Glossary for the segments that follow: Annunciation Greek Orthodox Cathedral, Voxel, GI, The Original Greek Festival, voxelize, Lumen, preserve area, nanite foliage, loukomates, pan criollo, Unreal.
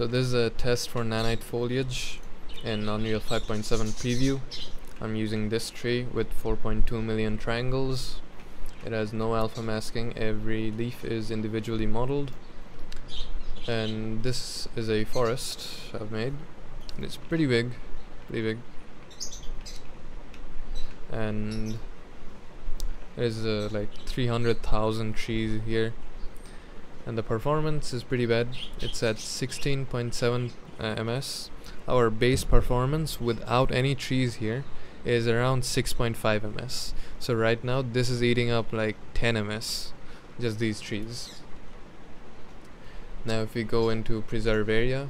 So this is a test for nanite foliage in Unreal 5.7 preview. I'm using this tree with 4.2 million triangles. It has no alpha masking, every leaf is individually modeled. And this is a forest I've made, and it's pretty big. And there's like 300,000 trees here. And the performance is pretty bad. It's at 16.7 ms. Our base performance without any trees here is around 6.5 ms. So right now this is eating up like 10 ms, just these trees. Now if we go into preserve area,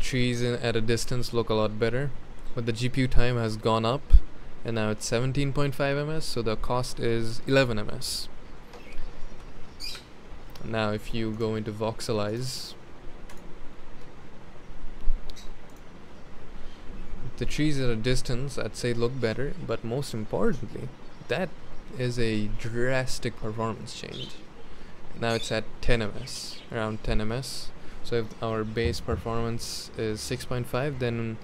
trees at a distance look a lot better, but the GPU time has gone up and now it's 17.5 ms, so the cost is 11 ms. Now if you go into voxelize, the trees at a distance I'd say look better, but most importantly that is a drastic performance change. Now it's at 10 ms, around 10 ms. So if our base performance is 6.5, then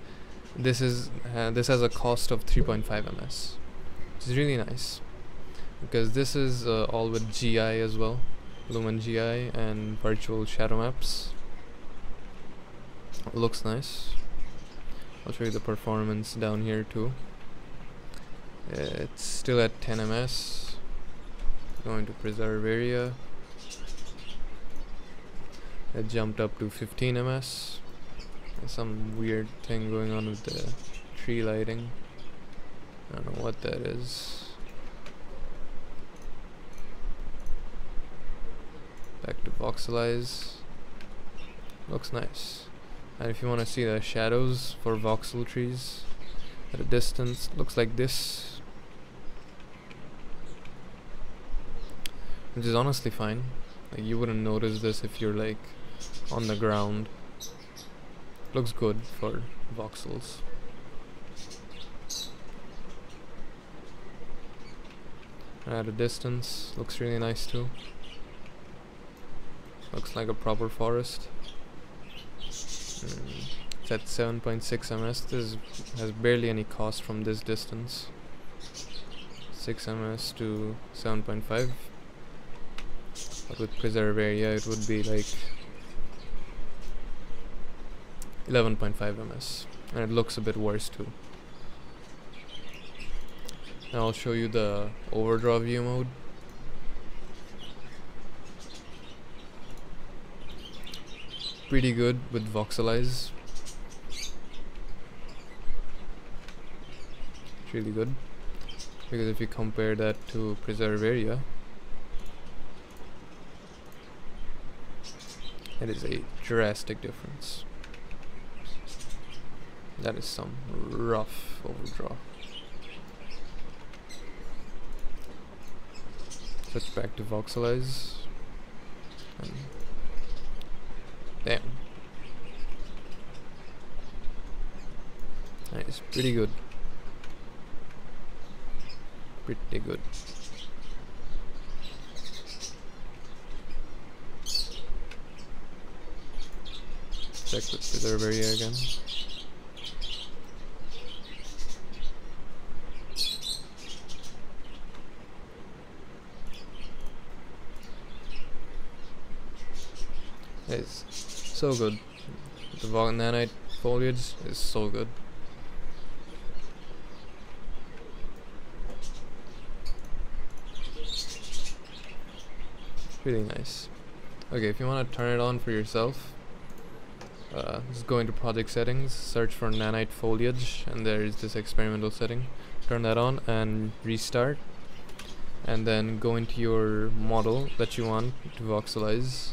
this has a cost of 3.5 ms, which is really nice because this is all with GI as well, Lumen GI and virtual shadow maps. Looks nice. I'll show you the performance down here too. It's still at 10 ms. Going to preserve area. It jumped up to 15 ms. There's some weird thing going on with the tree lighting. I don't know what that is. Back to voxelize. Looks nice. And if you want to see the shadows for voxel trees at a distance, looks like this, which is honestly fine. Like, you wouldn't notice this if you're like on the ground. Looks good for voxels. At a distance, looks really nice too. Looks like a proper forest. It's at 7.6 ms. This has barely any cost from this distance. 6 ms to 7.5. But with preserve area it would be like 11.5 ms, and it looks a bit worse too. Now I'll show you the overdraw view mode. Pretty good with voxelize. It's really good because if you compare that to preserve area, it is a drastic difference. That is some rough overdraw. Switch back to voxelize. And damn. That is pretty good. Pretty good. Check with preserve area again. It's so good. The nanite foliage is so good. Really nice. Okay, if you want to turn it on for yourself, just go into project settings, search for nanite foliage, and there is this experimental setting. Turn that on and restart, and then go into your model that you want to voxelize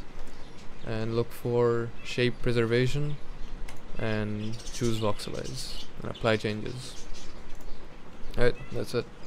and look for shape preservation and choose voxelize and apply changes. Alright, that's it.